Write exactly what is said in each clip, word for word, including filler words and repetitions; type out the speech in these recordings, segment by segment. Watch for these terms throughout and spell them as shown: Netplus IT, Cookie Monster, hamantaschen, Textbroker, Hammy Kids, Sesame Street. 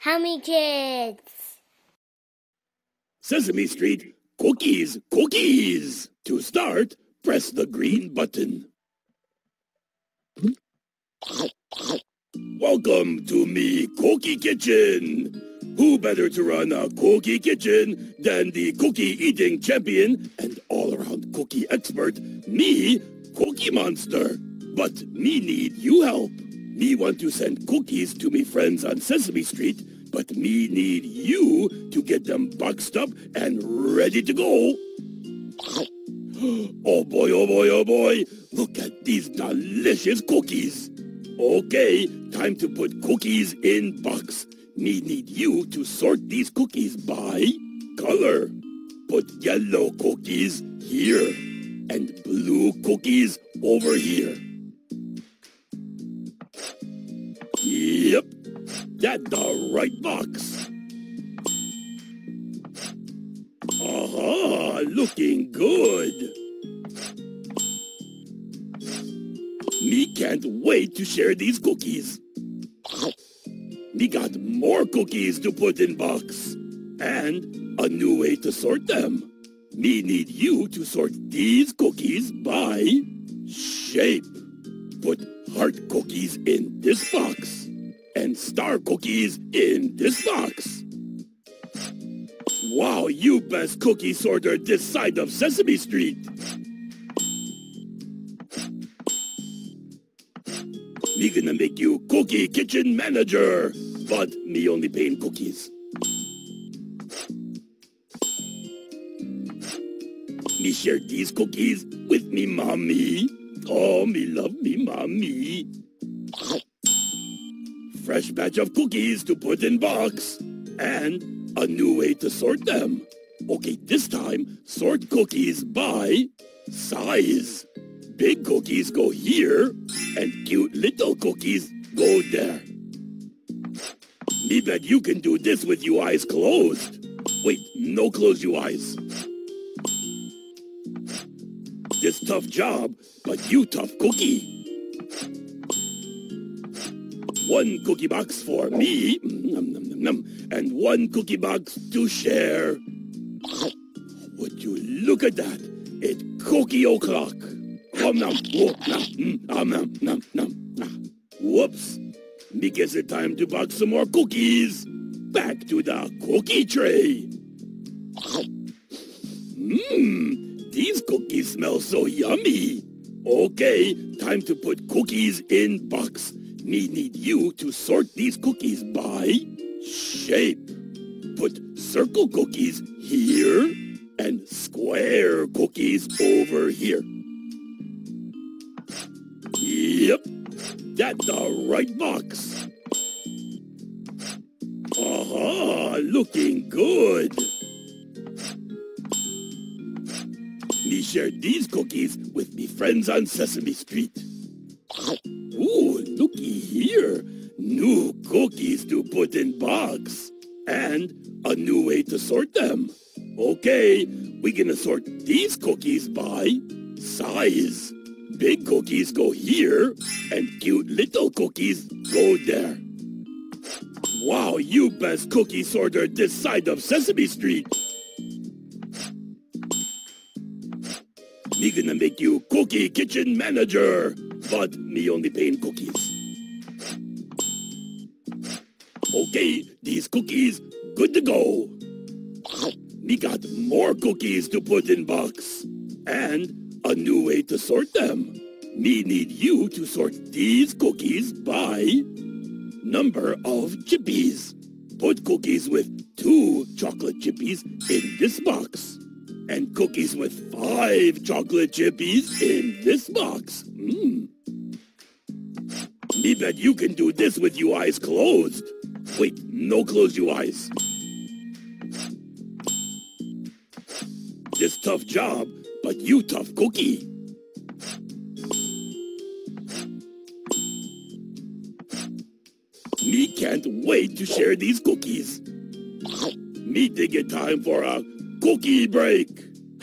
Hammy Kids. Sesame Street, cookies, cookies. To start, press the green button. Welcome to me cookie kitchen. Who better to run a cookie kitchen than the cookie-eating champion and all-around cookie expert, me, Cookie Monster. But me need you help. Me want to send cookies to me friends on Sesame Street, but me need you to get them boxed up and ready to go. Oh boy, oh boy, oh boy. Look at these delicious cookies. Okay, time to put cookies in box. Me need you to sort these cookies by color. Put yellow cookies here and blue cookies over here. Yep, that's the right box. Aha, looking good. Me can't wait to share these cookies. We got more cookies to put in box, and a new way to sort them. Me need you to sort these cookies by shape. Put heart cookies in this box, and star cookies in this box. Wow, you best cookie sorter this side of Sesame Street. We gonna make you cookie kitchen manager. But me only paint cookies. Me share these cookies with me mommy. Oh, me love me mommy. Fresh batch of cookies to put in box. And a new way to sort them. Okay, this time, sort cookies by size. Big cookies go here, and cute little cookies go there. Me bet you can do this with you eyes closed. Wait, no close you eyes. This tough job, but you tough cookie. One cookie box for me, nom, nom, nom, nom, and one cookie box to share. Would you look at that? It's cookie o'clock. Om nom, whoop, nom, nom, nom, nom, nom, nom. Whoops. Because it's time to box some more cookies. Back to the cookie tray. Mmm, these cookies smell so yummy. Okay, time to put cookies in box. Me need you to sort these cookies by shape. Put circle cookies here and square cookies over here. Yep. That's the right box. Aha, looking good. Me share these cookies with me friends on Sesame Street. Ooh, looky here. New cookies to put in box. And a new way to sort them. Okay, we're gonna sort these cookies by size. Big cookies go here, and cute little cookies go there. Wow, you best cookie sorter this side of Sesame Street. Me gonna make you cookie kitchen manager, but me only paint cookies. Okay, these cookies, good to go. Me got more cookies to put in box, and a new way to sort them. Me need you to sort these cookies by number of chippies. Put cookies with two chocolate chippies in this box. And cookies with five chocolate chippies in this box. Mmm. Me bet you can do this with you eyes closed. Wait, no close you eyes. This tough job, but you tough cookie. Me can't wait to share these cookies. Me think it's time for a cookie break.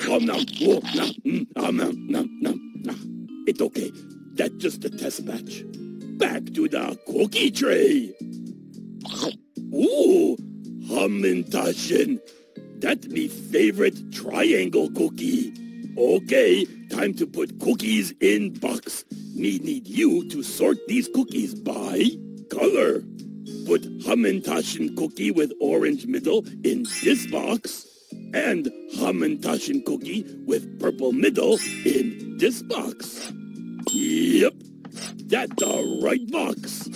Om nom, whoop, nom, mm, om nom, nom, nom, nom. It's okay. That's just a test batch. Back to the cookie tray. Ooh. Hamantaschen. That's me favorite triangle cookie. Okay, time to put cookies in box. Me need you to sort these cookies by color. Put Hamantaschen cookie with orange middle in this box, and Hamantaschen cookie with purple middle in this box. Yep, that's the right box.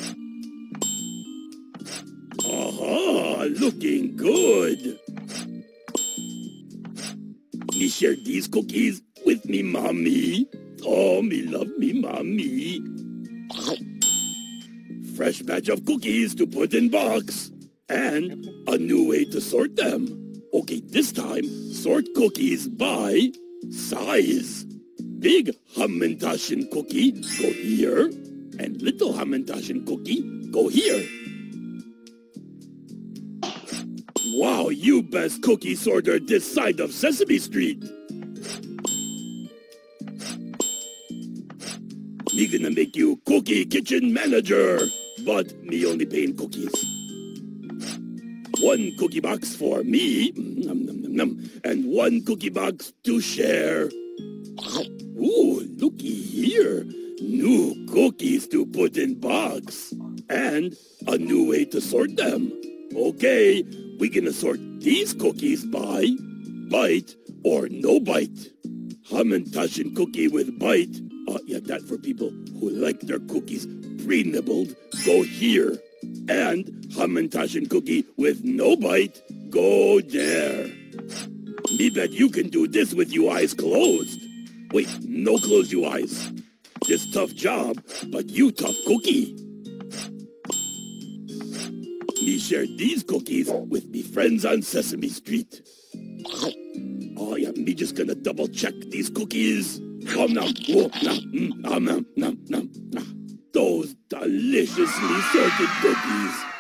Aha, looking good. Me share these cookies with me mommy. Oh, me love me mommy. Fresh batch of cookies to put in box. And a new way to sort them. Okay, this time, sort cookies by size. Big Hamantaschen cookie, go here. And little Hamantaschen cookie, go here. Wow, you best cookie sorter this side of Sesame Street. Me gonna make you cookie kitchen manager. But me only paint cookies. One cookie box for me, nom, nom, nom, nom, and one cookie box to share. Ooh, looky here. New cookies to put in box. And a new way to sort them. Okay, we're gonna sort these cookies by bite or no bite. Hamantaschen cookie with bite. Uh, yeah, that for people who like their cookies pre-nibbled, go here. And Hamantaschen cookie with no bite, go there. Me bet you can do this with you eyes closed. Wait, no close you eyes. This tough job, but you tough cookie. Me share these cookies with me friends on Sesame Street. Oh yeah, me just gonna double check these cookies. Oh, no. Oh, no. Mm, oh, no, no, no, no. Those deliciously sorted cookies.